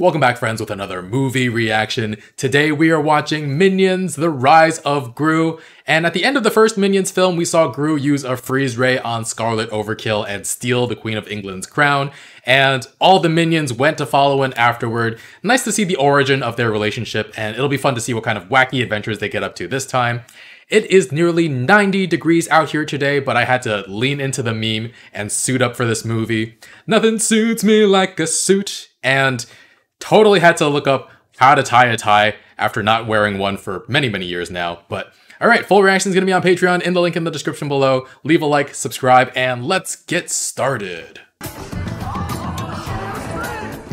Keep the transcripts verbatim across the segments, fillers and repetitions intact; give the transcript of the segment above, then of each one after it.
Welcome back, friends, with another movie reaction. Today we are watching Minions: The Rise of Gru. And at the end of the first Minions film, we saw Gru use a freeze ray on Scarlet Overkill and steal the Queen of England's crown. And all the minions went to follow in afterward. Nice to see the origin of their relationship, and it'll be fun to see what kind of wacky adventures they get up to this time. It is nearly ninety degrees out here today, but I had to lean into the meme and suit up for this movie. Nothing suits me like a suit. And totally had to look up how to tie a tie after not wearing one for many, many years now. But all right, full reaction is going to be on Patreon in the link in the description below. Leave a like, subscribe, and let's get started.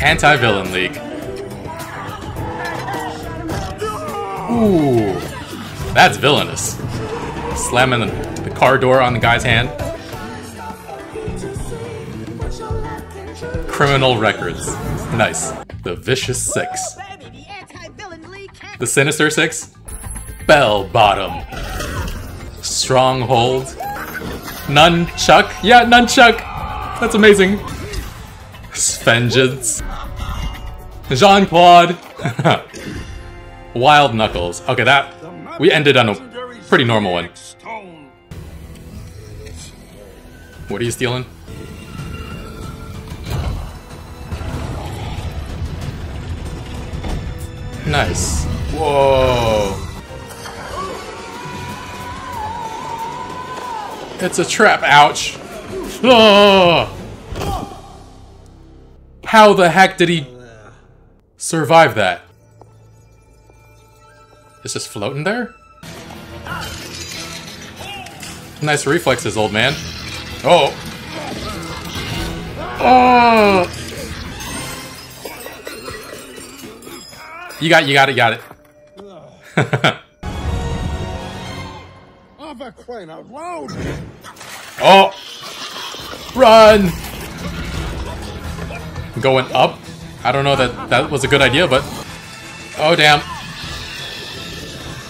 Anti-Villain League. Ooh. That's villainous. Slamming the car door on the guy's hand. Criminal records. Nice. The Vicious Six. The Sinister Six. Bell Bottom. Stronghold. Nunchuck. Yeah, Nunchuck. That's amazing. Svengeance. Jean Claude. Wild Knuckles. Okay, that... We ended on a pretty normal one. What are you stealing? Nice. Whoa. It's a trap. Ouch. Oh. How the heck did he survive that? It's just floating there? Nice reflexes, old man. Oh. Oh. You got you got it, got it. Oh. Run. Going up? I don't know that that was a good idea, but oh damn.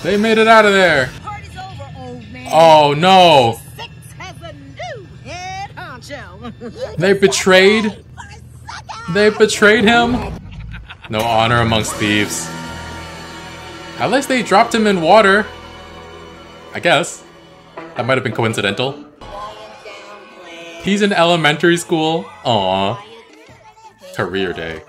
They made it out of there. Party's over, old man. Oh no! Six has a new head honcho. They betrayed. They betrayed him. No honor amongst thieves. At least they dropped him in water. I guess that might have been coincidental. He's in elementary school. Aww. Career day.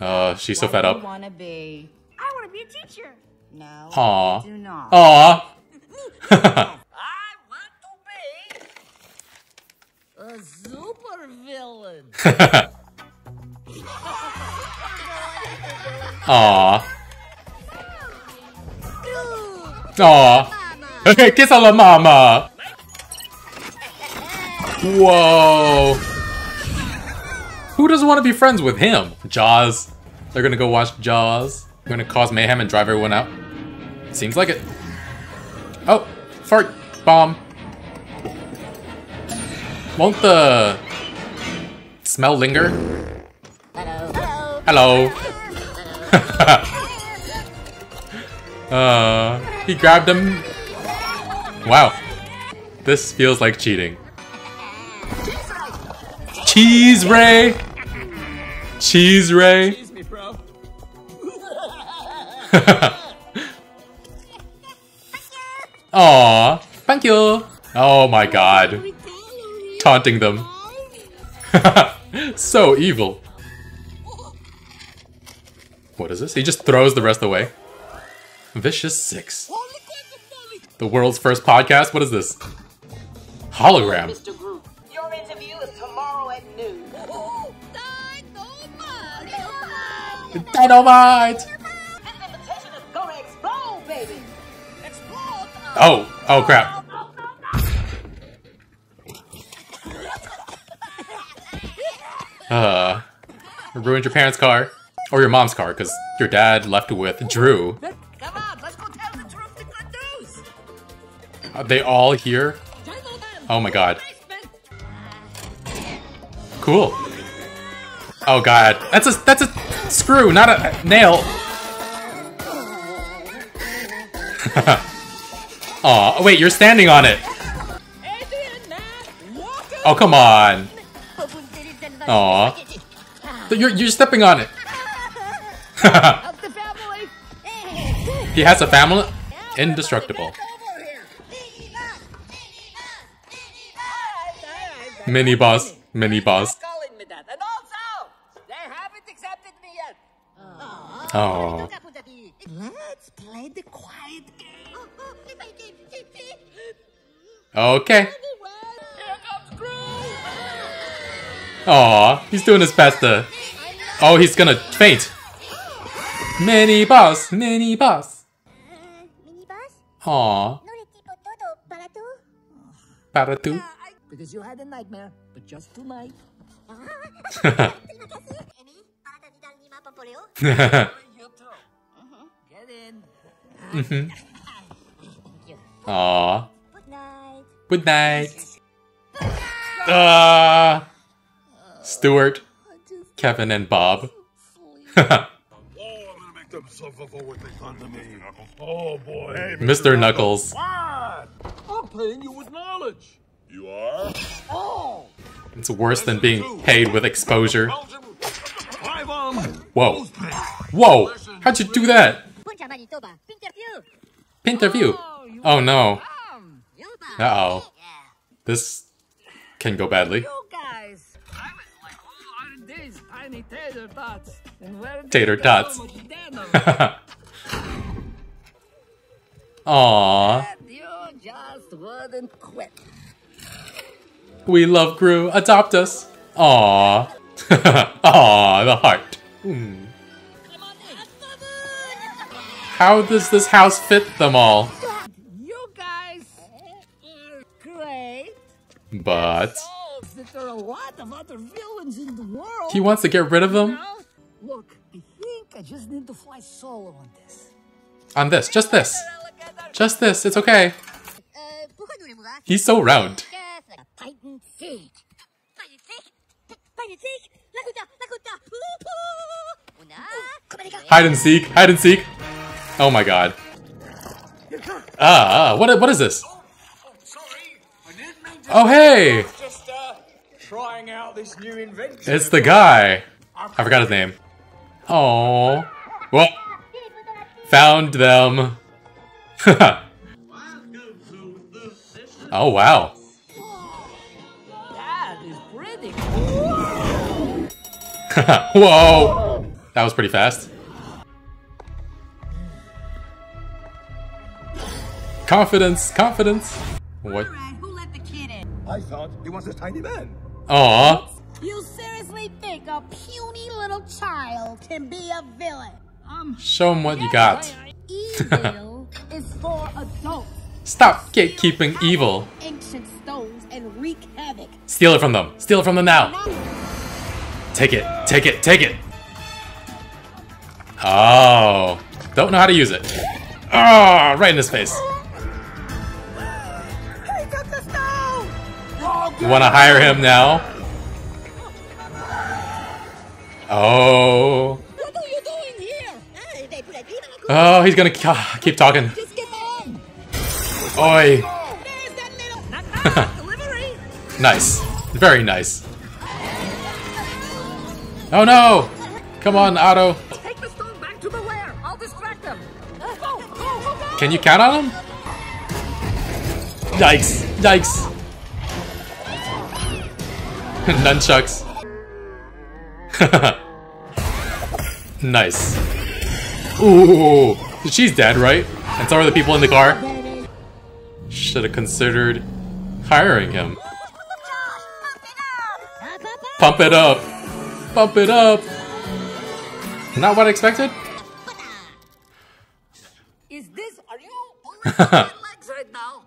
Uh, she's so fed up. I want to be a teacher. No, aww. Do not. Aww. I want to be a super villain. Aww. Aww. Kiss on the mama. Whoa. Who doesn't want to be friends with him? Jaws. They're gonna go watch Jaws. They're gonna cause mayhem and drive everyone out. Seems like it. Oh, fart bomb. Won't the smell linger? Hello. Hello. uh, he grabbed him. Wow. This feels like cheating. Cheese Ray. Cheese Ray. Cheese me, bro. Aw, thank you. Oh my god. Taunting them. So evil. What is this? He just throws the rest away. Vicious Six. The world's first podcast? What is this? Hologram. Mister Gru, your interview is tomorrow at noon. Dynamite! Dynamite! Oh, oh crap. Uh, ruined your parents' car. Or your mom's car, because your dad left with Drew. Come on, let's go tell the truth to good news. Are they all here? Oh my god. Cool. Oh god. That's a that's a screw, not a nail. Aw, oh, wait, you're standing on it! Oh, come on! Aw. You're, you're stepping on it! Of the family. He has a family. Indestructible. Mini boss. Mini boss. Oh. Let's play the quiet game. Okay. Aw, he's doing his best to... Oh, he's gonna faint. Mini boss, mini boss. Aw. Paratu. Because you had a nightmare, but just tonight. Mm-hmm. Aw. Good night. Uh, Stuart, Kevin, and Bob. Mister Knuckles. I'm paying you with knowledge. You are? Oh. It's worse than being paid with exposure. Whoa. Whoa! How'd you do that? Pinterview. Oh no. Uh-oh. This can go badly. Tater tots. Aww. We love Gru. Adopt us. Aww. Aww, the heart. Mm. How does this house fit them all? But there are a lot of other villains in the world. He wants to get rid of them? Look, I think I just need to fly solo on this. On this, just this. Just this, it's okay. He's so round. Hide and seek, hide and seek. Oh my god. Ah, what what is this? Oh hey! Just, uh, trying out this new invention. It's the guy. I forgot his name. Oh, well, found them. Oh wow! That is pretty cool. Whoa! That was pretty fast. Confidence, confidence. What? I thought he was a tiny man. Aww. You seriously think a puny little child can be a villain? Um, Show him what you got. Evil is for adults. Stop gatekeeping evil. Ancient stones and wreak havoc. Steal it from them. Steal it from them now. Take it. Take it. Take it. Oh. Don't know how to use it. Oh, right in his face. Want to hire him now? Oh. What are you doing here? Oh, he's gonna keep talking. Oi. Nice. Very nice. Oh no! Come on, Otto. Take the stone back to the lair. I'll distract them. Can you count on him? Yikes! Yikes! Nunchucks. Nice. Ooh, she's dead, right? And so are the people in the car. Should have considered hiring him. Pump it up. Pump it up. Not what I expected. Is this? Are you on my legs right now?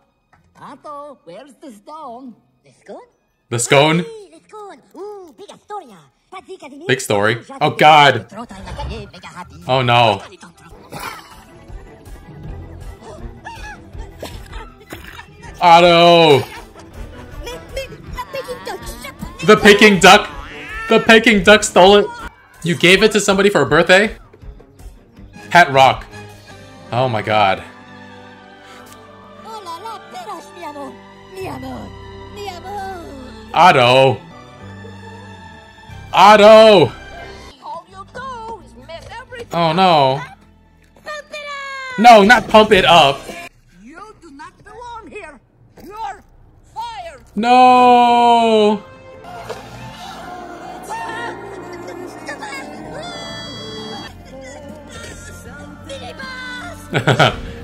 Otto, where's the stone? The stone? The scone. Big story. Oh god. Oh no. Otto. The Peking duck. The Peking duck stole it. You gave it to somebody for a birthday? Pet rock. Oh my god. Otto! Otto! All you do is miss every everything. Oh no. Pump it up. No, not pump it up. You do not belong here. You're fired. No.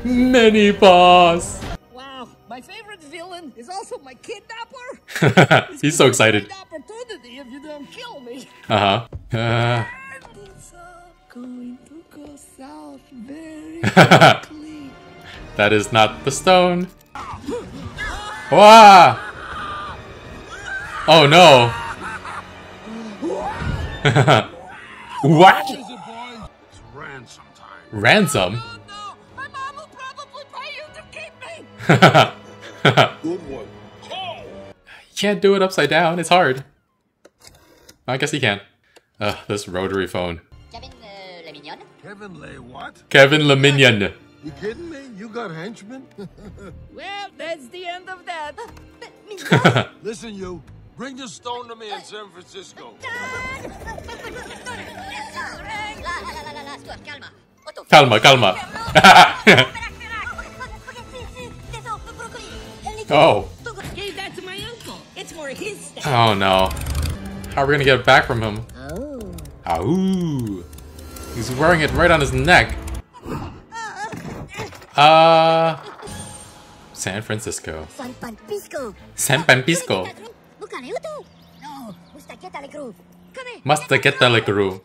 Mini boss. Wow, my favorite villain is also my kidnapper. He's so excited. Opportunity if you don't kill me. Uh huh. Uh. It's all going to go south very quickly. That is not the stone. Wow. Oh no. What? It's ransom time. Ransom. Good one. Oh. You can't do it upside down, it's hard. I guess he can. Ugh, this rotary phone. Kevin uh, Le Mignon? Kevin Le what? Kevin Le Mignon. You kidding me? You got henchmen? Well, that's the end of that. Listen, you. Bring the stone to me in San Francisco. Calma, calma. Oh. Gave that to my uncle. It's for his stuff. Oh no. How are we gonna get it back from him? Oh. Ow. He's wearing it right on his neck. Uh San Francisco. San Francisco. San Francisco. Mustaqueta le Gru.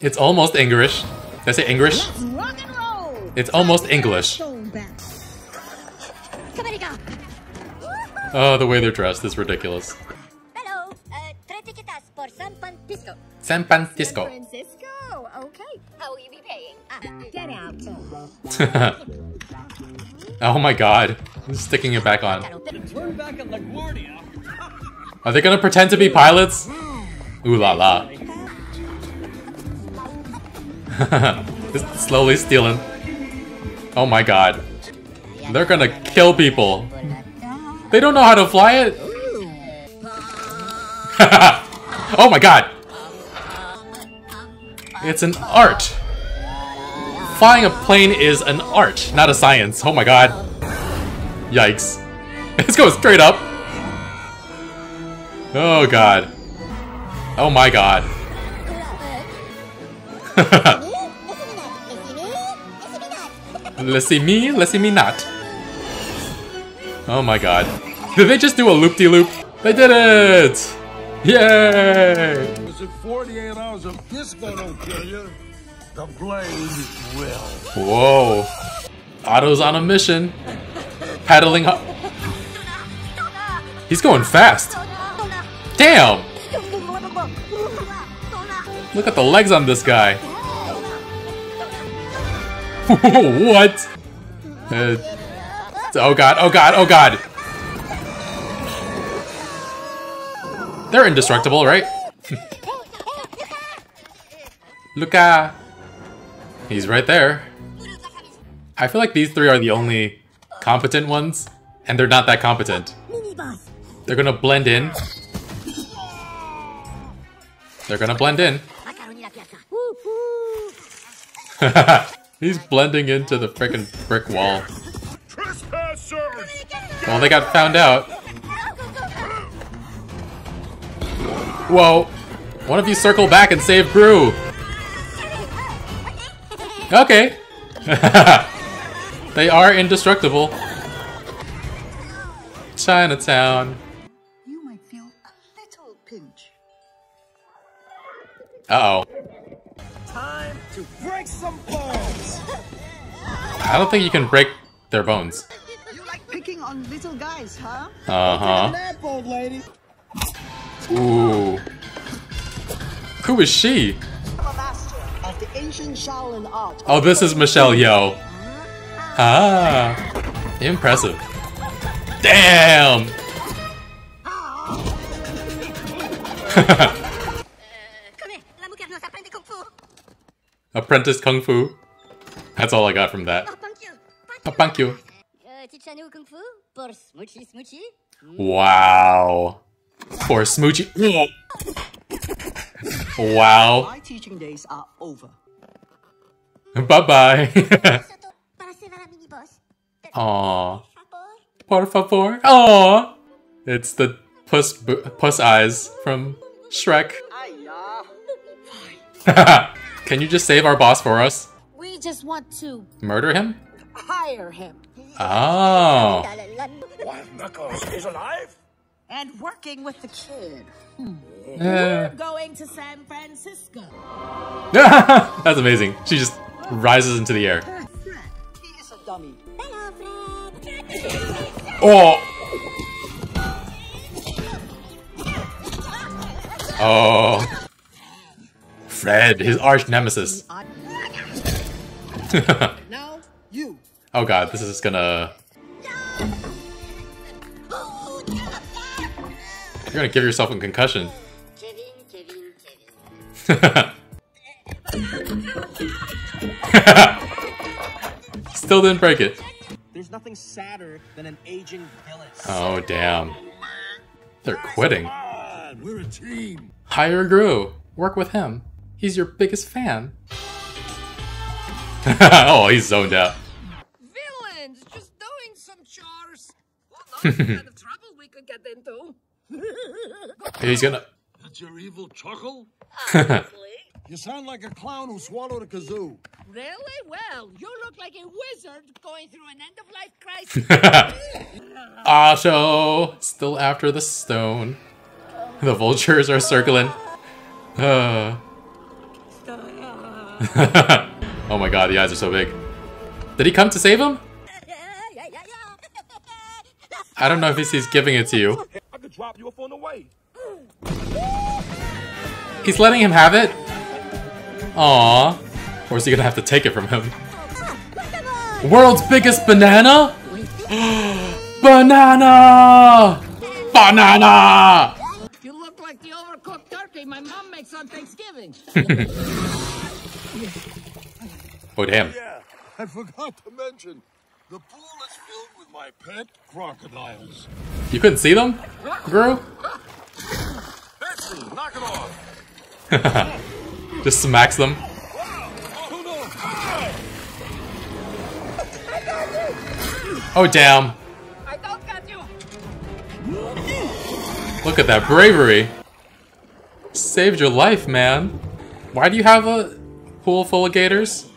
It's almost English. Did I say English? It's almost English. Oh, the way they're dressed is ridiculous. Hello, uh, tres tiquetas por San Francisco. San Francisco. San Francisco, okay. How will you be paying? Uh, get out. Oh my god. I'm sticking it back on. Are they gonna pretend to be pilots? Ooh la la. Just slowly stealing. Oh my god. They're gonna kill people. They don't know how to fly it. Oh my god. It's an art. Flying a plane is an art, not a science. Oh my god. Yikes. It's going straight up. Oh god. Oh my god. Let's see me, let's see me not. Oh my god. Did they just do a loop-de-loop? -loop? They did it! Yay! Was it forty-eight hours of disco don't kill you? The blaze will. Whoa. Otto's on a mission. Paddling up. He's going fast. Damn! Look at the legs on this guy. What? Uh, Oh god, oh god, oh god. They're indestructible, right? Luca. He's right there. I feel like these three are the only competent ones, and they're not that competent. They're gonna blend in. They're gonna blend in. He's blending into the frickin' brick wall. Well, they got found out. Whoa. One of you circle back and save Gru. Okay. They are indestructible. Chinatown. You might feel a little pinch. Uh-oh. Time to break some bones. I don't think you can break their bones. Picking on little guys, huh? Uh-huh. Nap, old lady. Ooh. Who is she? I'm a master of the ancient Shaolin art. Oh, this is Michelle Yeoh. Ah. Impressive. Damn! Apprentice Kung Fu. That's all I got from that. Oh, thank you. Wow. For Smoochie. Wow. My teaching days are over. Bye-bye. Aww. Por favor. Aww. It's the puss, puss eyes from Shrek. Can you just save our boss for us? We just want to... murder him? Hire him. Oh. Wild Knuckles is alive? And working with the kid. Hmm. Yeah. We're going to San Francisco. That's amazing. She just rises into the air. He is a dummy. Hello, Fred. Oh. Oh. Fred, his arch nemesis. Now you. Oh god, this is gonna... You're gonna give yourself a concussion. Still didn't break it. There's nothing sadder than an aging villain. Oh damn. They're quitting. We're a team. Hire Gru. Work with him. He's your biggest fan. Oh, he's zoned out. Villains just doing some chores. What kind of trouble we could get into? He's gonna. That's your evil chuckle? You sound like a clown who swallowed a kazoo. Really? Well, you look like a wizard going through an end-of-life crisis. Asho, still after the stone. The vultures are circling. Uh. Oh my god, the eyes are so big. Did he come to save him? I don't know if he's giving it to you. Drop your phone away. He's letting him have it? Aww. Or is he gonna have to take it from him? World's biggest banana? Banana! Banana! You look like the overcooked turkey my mom makes on Thanksgiving. Oh damn. Yeah, I forgot to mention. The pool is filled with my pet crocodiles. You couldn't see them, Gru? Betsy, knock it off. Just smacks them. Oh damn! I don't got you. Look at that bravery! Saved your life, man. Why do you have a pool full of gators?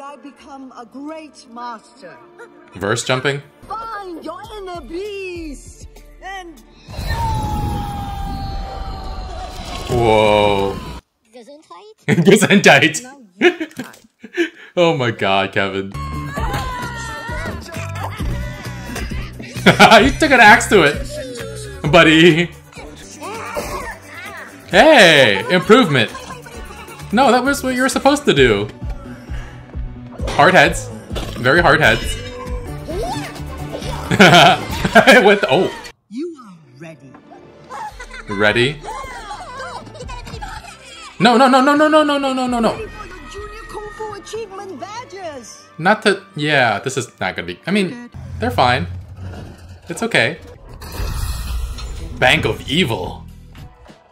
I become a great master. Verse jumping. Find your inner beast and... Whoa. Gesundheit? Gesundheit. Oh my god, Kevin. You took an axe to it, buddy. Hey, improvement. No, that was what you were supposed to do. Hard heads. Very hard heads. With oh. You are ready. Ready? No, no, no, no, no, no, no, no, no, no, no. Not to yeah, this is not gonna be I mean, they're fine. It's okay. Bank of Evil.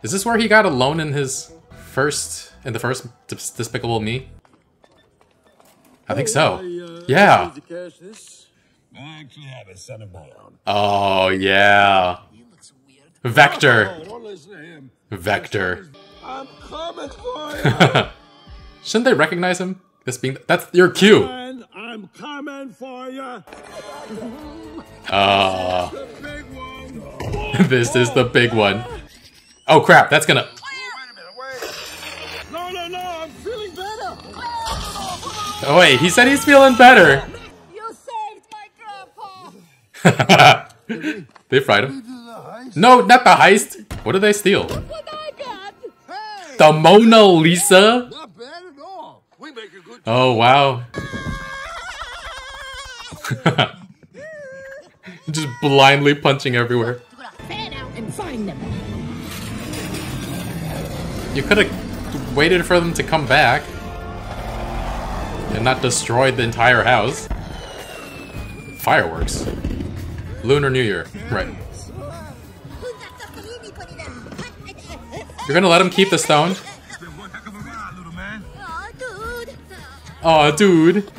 Is this where he got a loan in his first in the first Despicable Me? I think so. Yeah. Oh, yeah. Vector. Vector. I'm coming for you. Shouldn't they recognize him? This being that's your cue. I'm coming for you. Oh. This is the big one. Oh crap, that's gonna Oh wait, he said he's feeling better. You saved my grandpa. They fried him. No, not the heist. What did they steal? The Mona Lisa? Not bad at all. We make a good oh wow. Just blindly punching everywhere. You could have waited for them to come back. And not destroyed the entire house. Fireworks. Lunar New Year. Right. You're gonna let him keep the stone? Aw, dude.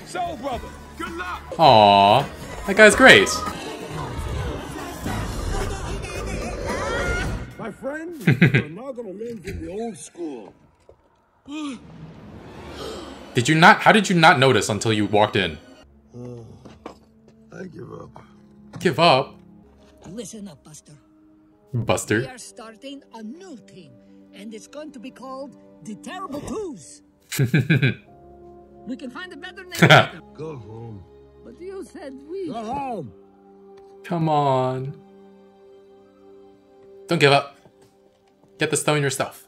Aw, that guy's great. My friend, we're now gonna live in the old school. Did you not? How did you not notice until you walked in? Oh, I give up. Give up? Listen up, Buster. Buster? We are starting a new team, and it's going to be called the Terrible Twos. We can find a better name later. Go home. But you said we. Go home. Come on. Don't give up. Get the stone yourself.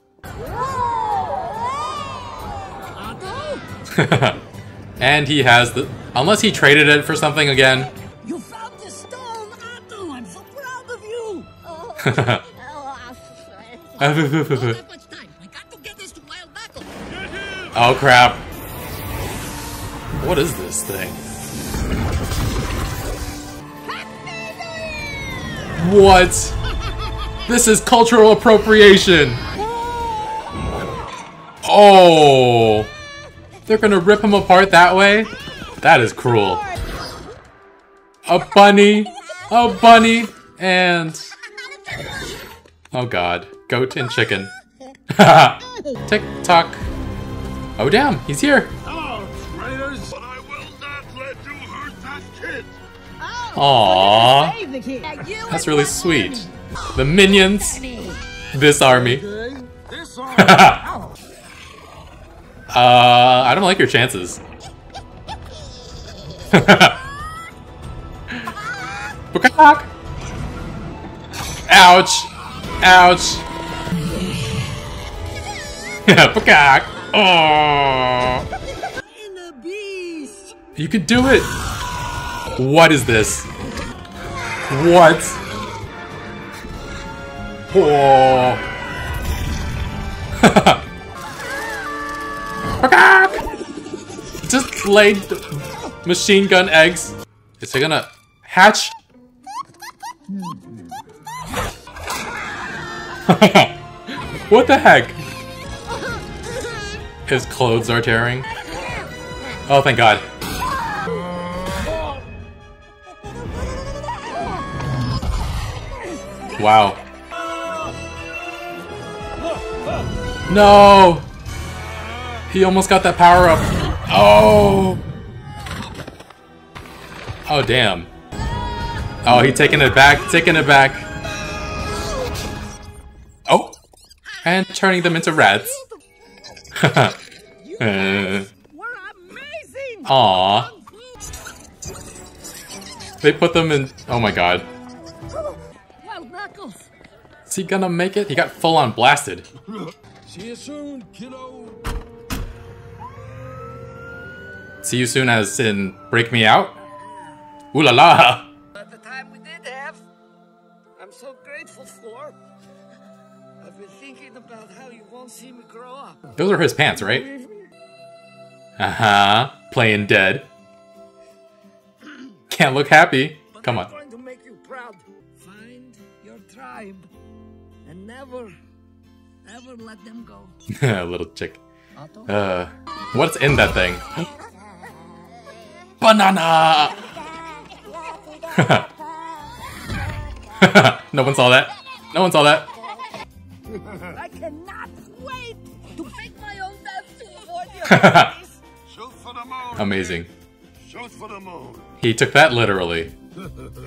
And he has the... Unless he traded it for something again. You found the stone, Otto! I'm so proud of you! Oh, I don't have much time. I got to get this to Wild Knuckles. Oh, crap. What is this thing? Happy New Year! What? This is cultural appropriation! Oh! They're gonna rip him apart that way? That is cruel. A bunny! A bunny! And... Oh god. Goat and chicken. Tick-tock. Oh damn, he's here! Hello, traitors! But I will not let you hurt that kid! Aww. That's really sweet. The minions! This army. This army. Uh, I don't like your chances. Ouch! Ouch! Yeah, oh! You can do it! What is this? What? Oh! Just laid machine gun eggs. Is it gonna hatch? What the heck? His clothes are tearing. Oh, thank God. Wow. No! He almost got that power up. Oh! Oh, damn. Oh, he taking it back, taking it back. Oh! And turning them into rats. uh. Aww. They put them in... Oh my god. Is he gonna make it? He got full-on blasted. See you soon, kiddo. See you soon as in Break Me Out? Ooh la la! But the time we did have, I'm so grateful for. I've been thinking about how you won't see me grow up. Those are his pants, right? Uh-huh. Playing dead. Can't look happy. But come on. I'm going to make you proud. Find your tribe. And never, never let them go. Little chick. Uh, what's in that thing? Banana! No one saw that. No one saw that. I cannot wait to pick my own death to avoid. Amazing. Shoot for the moon. He took that literally.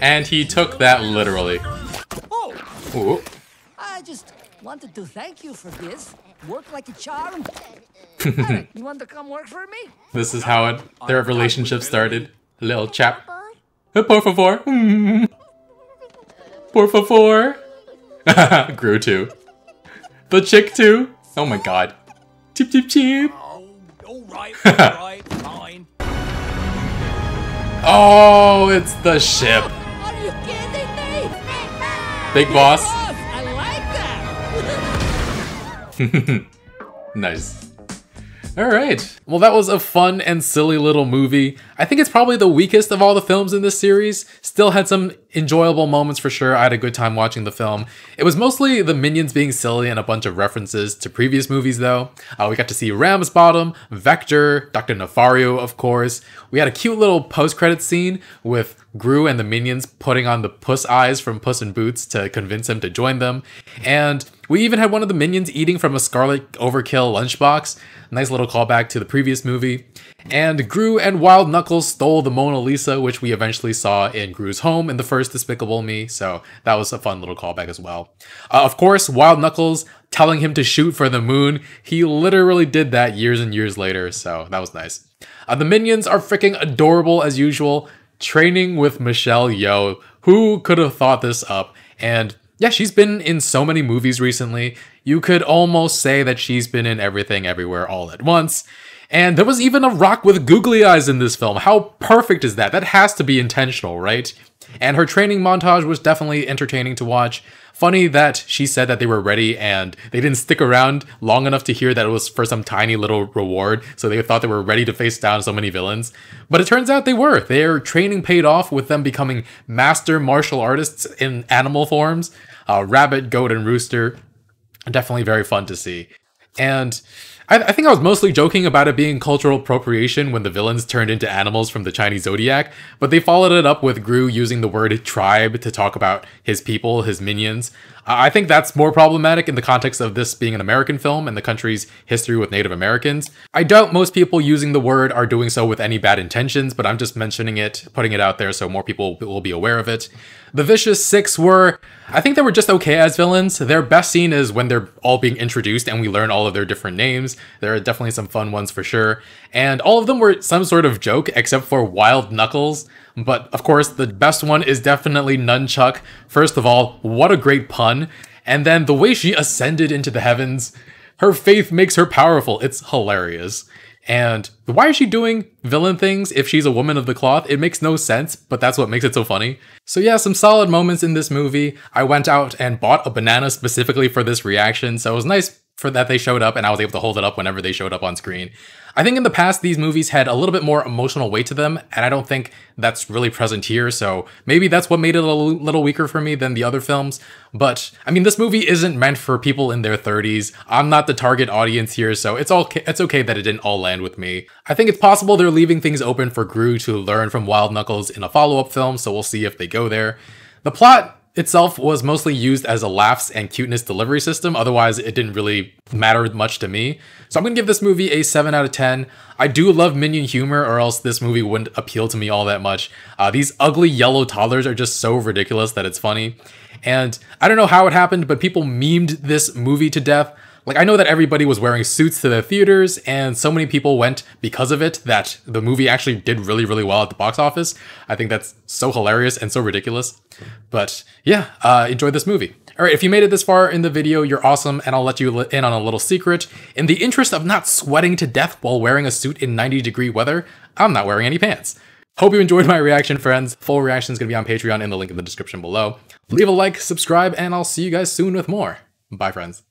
And he took that literally. Oh. I just wanted to thank you for this. Work like a charm. Eric, you want to come work for me? This is how it, their relationship started. Little chap. Por favor. Por favor. Grew too. The chick too. Oh my god. Chip chip chip. Oh, it's the ship. Are you kidding me? Big boss. I like that. Nice. All right. Well, that was a fun and silly little movie. I think it's probably the weakest of all the films in this series. Still had some enjoyable moments for sure. I had a good time watching the film. It was mostly the minions being silly and a bunch of references to previous movies though. Uh, we got to see Ramsbottom, Vector, Doctor Nefario, of course. We had a cute little post-credits scene with Gru and the minions putting on the puss eyes from Puss in Boots to convince him to join them. And we even had one of the minions eating from a Scarlet Overkill lunchbox. Nice little callback to the previous movie. And Gru and Wild Knuckles stole the Mona Lisa, which we eventually saw in Gru's home in the first Despicable Me, so that was a fun little callback as well. Uh, of course, Wild Knuckles telling him to shoot for the moon, he literally did that years and years later, so that was nice. Uh, the minions are freaking adorable as usual, training with Michelle Yeoh. Who could have thought this up? And yeah, she's been in so many movies recently. You could almost say that she's been in Everything Everywhere All at Once. And there was even a rock with googly eyes in this film. How perfect is that? That has to be intentional, right? And her training montage was definitely entertaining to watch. Funny that she said that they were ready and they didn't stick around long enough to hear that it was for some tiny little reward, so they thought they were ready to face down so many villains. But it turns out they were. Their training paid off with them becoming master martial artists in animal forms. Uh, rabbit, goat, and rooster. Definitely very fun to see. And I, I think I was mostly joking about it being cultural appropriation when the villains turned into animals from the Chinese zodiac, but they followed it up with Gru using the word tribe to talk about his people, his minions. Uh, I think that's more problematic in the context of this being an American film and the country's history with Native Americans. I doubt most people using the word are doing so with any bad intentions, but I'm just mentioning it, putting it out there so more people will be aware of it. The Vicious Six were, I think they were just okay as villains. Their best scene is when they're all being introduced and we learn all of their different names. There are definitely some fun ones for sure, and all of them were some sort of joke except for Wild Knuckles. But of course the best one is definitely Nunchuck. First of all, what a great pun, and then the way she ascended into the heavens. Her faith makes her powerful. It's hilarious. And why is she doing villain things if she's a woman of the cloth? It makes no sense, but that's what makes it so funny. So yeah, some solid moments in this movie. I went out and bought a banana specifically for this reaction, so it was nice for that they showed up and I was able to hold it up whenever they showed up on screen. I think in the past, these movies had a little bit more emotional weight to them, and I don't think that's really present here, so maybe that's what made it a little weaker for me than the other films. But I mean, this movie isn't meant for people in their thirties. I'm not the target audience here, so it's all it's okay that it didn't all land with me. I think it's possible they're leaving things open for Gru to learn from Wild Knuckles in a follow-up film, so we'll see if they go there. The plot itself was mostly used as a laughs and cuteness delivery system, otherwise it didn't really matter much to me. So I'm gonna give this movie a seven out of ten. I do love minion humor, or else this movie wouldn't appeal to me all that much. Uh, these ugly yellow toddlers are just so ridiculous that it's funny. And I don't know how it happened, but people memed this movie to death. Like, I know that everybody was wearing suits to the theaters, and so many people went because of it that the movie actually did really, really well at the box office. I think that's so hilarious and so ridiculous. But yeah, uh, enjoy this movie. All right, if you made it this far in the video, you're awesome, and I'll let you in on a little secret. In the interest of not sweating to death while wearing a suit in ninety degree weather, I'm not wearing any pants. Hope you enjoyed my reaction, friends. Full reaction is gonna be on Patreon in the link in the description below. Leave a like, subscribe, and I'll see you guys soon with more. Bye, friends.